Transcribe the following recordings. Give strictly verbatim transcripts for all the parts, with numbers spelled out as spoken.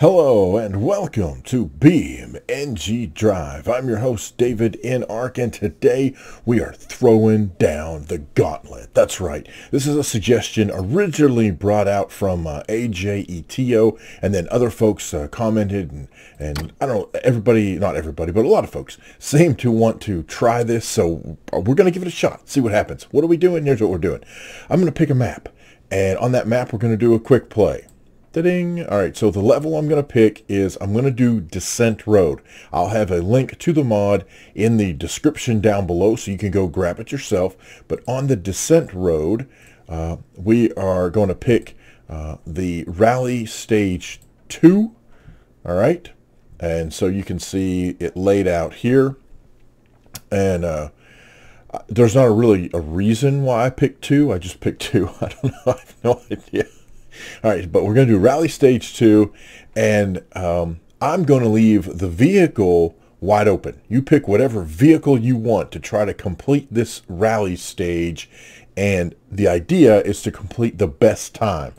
Hello and welcome to BeamNG.Drive. I'm your host davidinark, and today we are throwing down the gauntlet. That's right. This is a suggestion originally brought out from uh, AJETO, and then other folks uh, commented and, and I don't know, everybody, not everybody, but a lot of folks seem to want to try this, so we're going to give it a shot, see what happens. What are we doing? Here's what we're doing. I'm going to pick a map, and on that map we're going to do a quick play. Da-ding. All right, so the level I'm going to pick is I'm going to do Descent Road. I'll have a link to the mod in the description down below so you can go grab it yourself. But on the Descent Road, uh, we are going to pick uh, the Rally Stage two. All right, and so you can see it laid out here. And uh, there's not a really a reason why I picked two. I just picked two. I don't know. I have no idea. All right, but we're going to do Rally Stage two, and um, I'm going to leave the vehicle wide open. You pick whatever vehicle you want to try to complete this rally stage, and the idea is to complete the best time.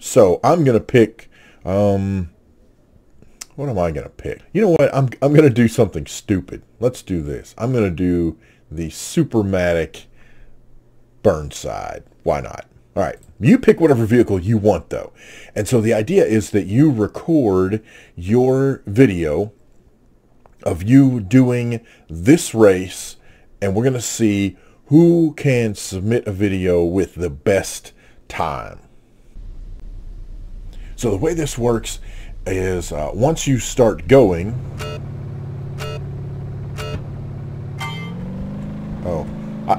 So I'm going to pick, um, what am I going to pick? You know what, I'm, I'm going to do something stupid. Let's do this. I'm going to do the Supermatic Burnside. Why not? All right, you pick whatever vehicle you want, though. And so the idea is that you record your video of you doing this race, and we're going to see who can submit a video with the best time. So the way this works is uh, once you start going... Oh,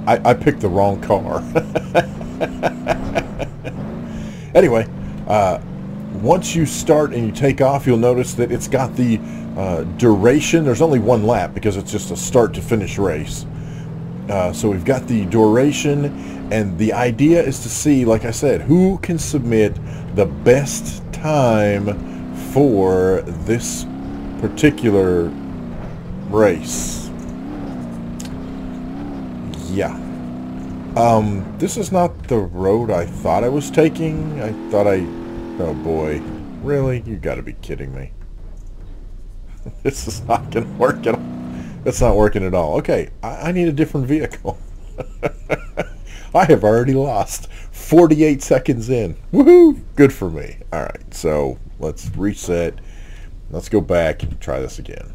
I, I picked the wrong car. Anyway, uh, once you start and you take off, you'll notice that it's got the uh, duration. There's only one lap because it's just a start to finish race. Uh, so we've got the duration, and the idea is to see, like I said, who can submit the best time for this particular race. Yeah. Um, this is not the road I thought I was taking. I thought I... Oh boy. Really? You gotta be kidding me. This is not gonna work at all. It's not working at all. Okay, I, I need a different vehicle. I have already lost forty-eight seconds in. Woohoo! Good for me. Alright, so let's reset. Let's go back and try this again.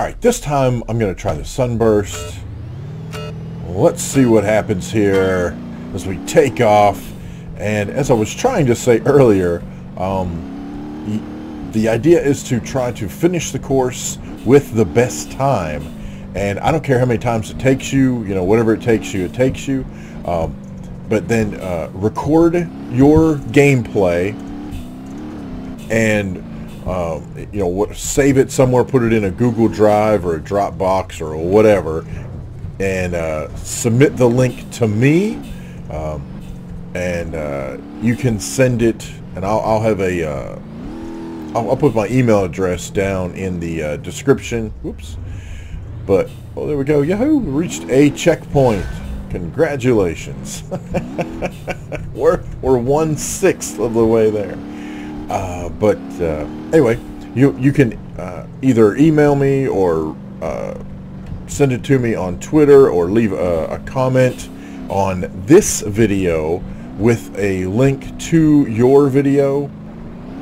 Alright, this time I'm gonna try the Sunburst. Let's see what happens here as we take off. And as I was trying to say earlier, um, the idea is to try to finish the course with the best time. And I don't care how many times it takes you, you know, whatever it takes you, it takes you. Um, but then uh, record your gameplay and, um, you know, what, save it somewhere, put it in a Google Drive or a Dropbox or whatever, and uh, submit the link to me, um, and uh, you can send it, and I'll, I'll have a, uh, I'll, I'll put my email address down in the uh, description. Whoops. But, oh, there we go. Yahoo! Reached a checkpoint. Congratulations. we're, we're one-sixth of the way there. Uh, but, uh, anyway, you, you can uh, either email me or... Uh, send it to me on Twitter, or leave a, a comment on this video with a link to your video,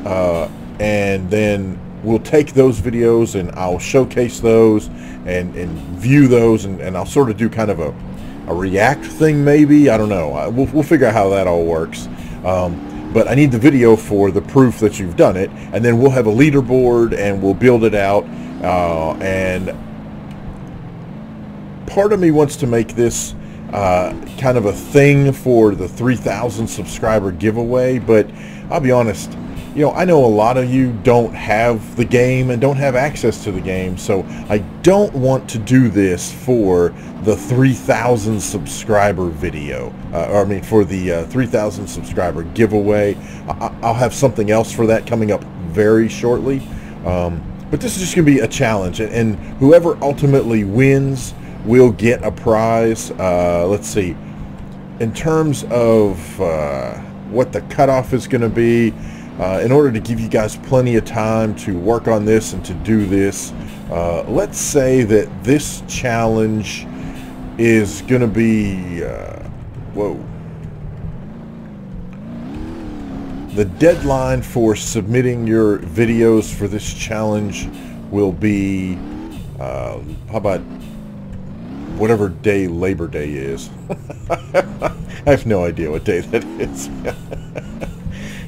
uh, and then we'll take those videos and I'll showcase those and, and view those, and, and I'll sort of do kind of a, a react thing maybe. I don't know. I, we'll, we'll figure out how that all works. Um, but I need the video for the proof that you've done it, and then we'll have a leaderboard and we'll build it out, uh, and part of me wants to make this uh, kind of a thing for the three thousand subscriber giveaway, but I'll be honest, you know, I know a lot of you don't have the game and don't have access to the game, so I don't want to do this for the three thousand subscriber video, uh, or I mean for the uh, three thousand subscriber giveaway. I I'll have something else for that coming up very shortly, um, but this is just going to be a challenge, and, and whoever ultimately wins we'll get a prize. Uh, let's see, in terms of uh, what the cutoff is going to be, Uh, in order to give you guys plenty of time to work on this and to do this, uh, let's say that this challenge is going to be, uh, whoa. The deadline for submitting your videos for this challenge will be, uh, how about whatever day Labor Day is. I have no idea what day that is.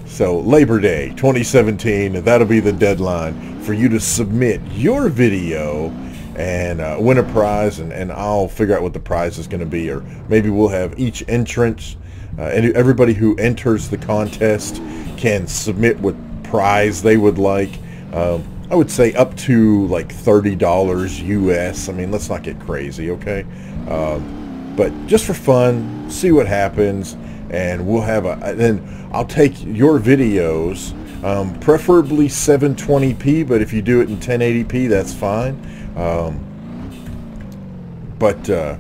So Labor Day twenty seventeen, that'll be the deadline for you to submit your video and uh, win a prize, and, and I'll figure out what the prize is going to be, or maybe we'll have each entrant, uh, and everybody who enters the contest can submit what prize they would like. Um, I would say up to like thirty dollars U S. I mean, let's not get crazy, okay? Um, but just for fun, see what happens. And we'll have a, then I'll take your videos, um, preferably seven twenty p, but if you do it in ten eighty p, that's fine. Um, but, uh,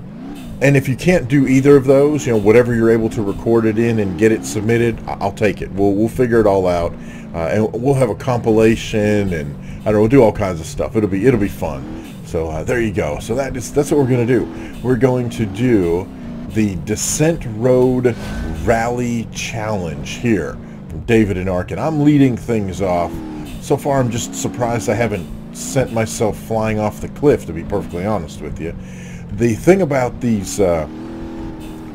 and if you can't do either of those, you know, whatever you're able to record it in and get it submitted, I'll take it. We'll, we'll figure it all out. Uh, and we'll have a compilation, and I don't know, we'll do all kinds of stuff. It'll be, it'll be fun. So uh, there you go. So that is, that's what we're going to do. We're going to do the Descent Road Rally Challenge here from davidinark, and I'm leading things off. So far, I'm just surprised I haven't sent myself flying off the cliff, to be perfectly honest with you. The thing about these uh,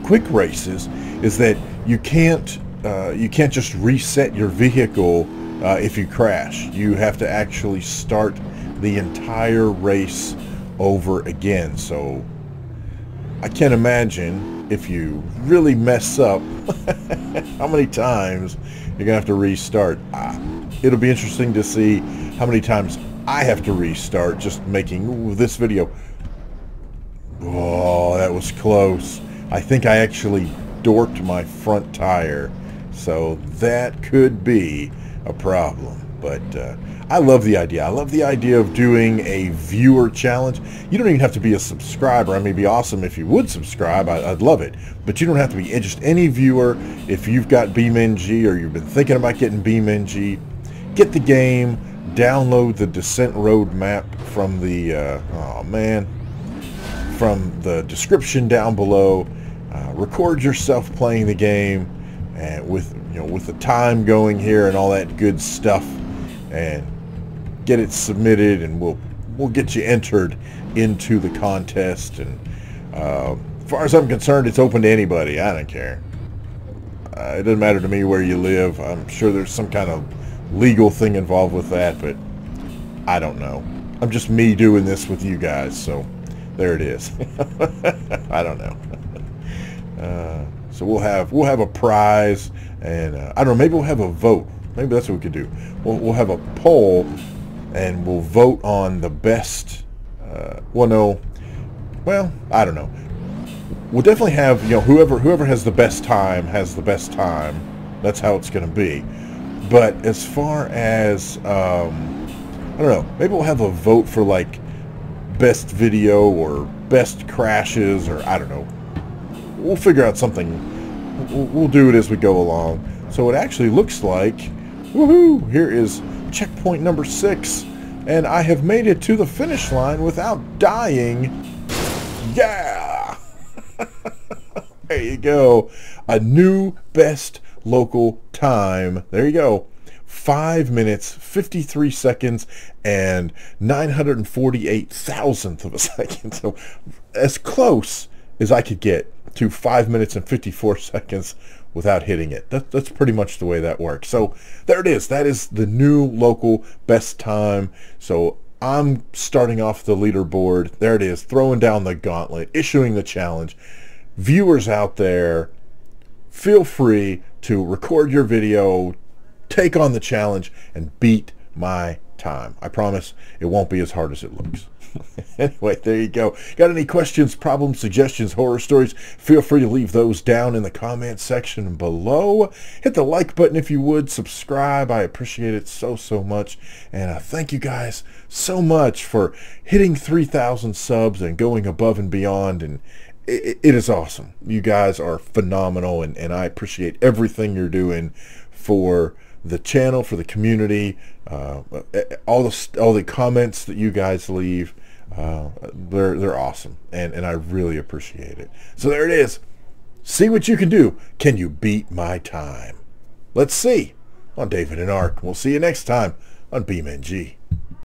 quick races is that you can't uh, you can't just reset your vehicle uh, if you crash. You have to actually start the entire race over again. So I can't imagine if you really mess up how many times you're going to have to restart. Ah, it'll be interesting to see how many times I have to restart just making ooh, this video. Oh, that was close. I think I actually dorked my front tire. So that could be a problem. But uh, I love the idea. I love the idea of doing a viewer challenge. You don't even have to be a subscriber. I mean, it'd be awesome if you would subscribe. I, I'd love it. But you don't have to be just any viewer. If you've got BeamNG or you've been thinking about getting BeamNG, get the game, download the Descent Road map from the, uh, oh man, from the description down below. Uh, record yourself playing the game, and with, you know, with the time going here and all that good stuff, and get it submitted, and we'll we'll get you entered into the contest. And uh, as far as I'm concerned, it's open to anybody. I don't care. Uh, it doesn't matter to me where you live. I'm sure there's some kind of legal thing involved with that, but I don't know. I'm just me doing this with you guys, so there it is. I don't know. Uh, so we'll have we'll have a prize, and uh, I don't know. Maybe we'll have a vote. Maybe that's what we could do. We'll, we'll have a poll, and we'll vote on the best. Uh, well, no. Well, I don't know. We'll definitely have, you know, whoever whoever has the best time has the best time. That's how it's going to be. But as far as um, I don't know, maybe we'll have a vote for like best video or best crashes, or I don't know. We'll figure out something. We'll, we'll do it as we go along. So it actually looks like. Woohoo! Here is checkpoint number six, and I have made it to the finish line without dying. Yeah! There you go. A new best local time. There you go. five minutes, fifty-three seconds, and nine hundred forty-eight thousandth of a second. So as close as I could get to five minutes and fifty-four seconds without hitting it. That, that's pretty much the way that works. So there it is. That is the new local best time. So I'm starting off the leaderboard. There it is, throwing down the gauntlet, issuing the challenge. Viewers out there, feel free to record your video, take on the challenge, and beat my time. I promise it won't be as hard as it looks. Anyway, there you go. Got any questions, problems, suggestions, horror stories? Feel free to leave those down in the comment section below. Hit the like button if you would. Subscribe. I appreciate it so, so much. And uh, thank you guys so much for hitting three thousand subs and going above and beyond. And it, it is awesome. You guys are phenomenal, and, and I appreciate everything you're doing for the channel, for the community, uh, all the all the comments that you guys leave. Uh, they're they're awesome, and and I really appreciate it. So there it is. See what you can do. Can you beat my time? Let's see. I'm David Inark. We'll see you next time on BeamNG.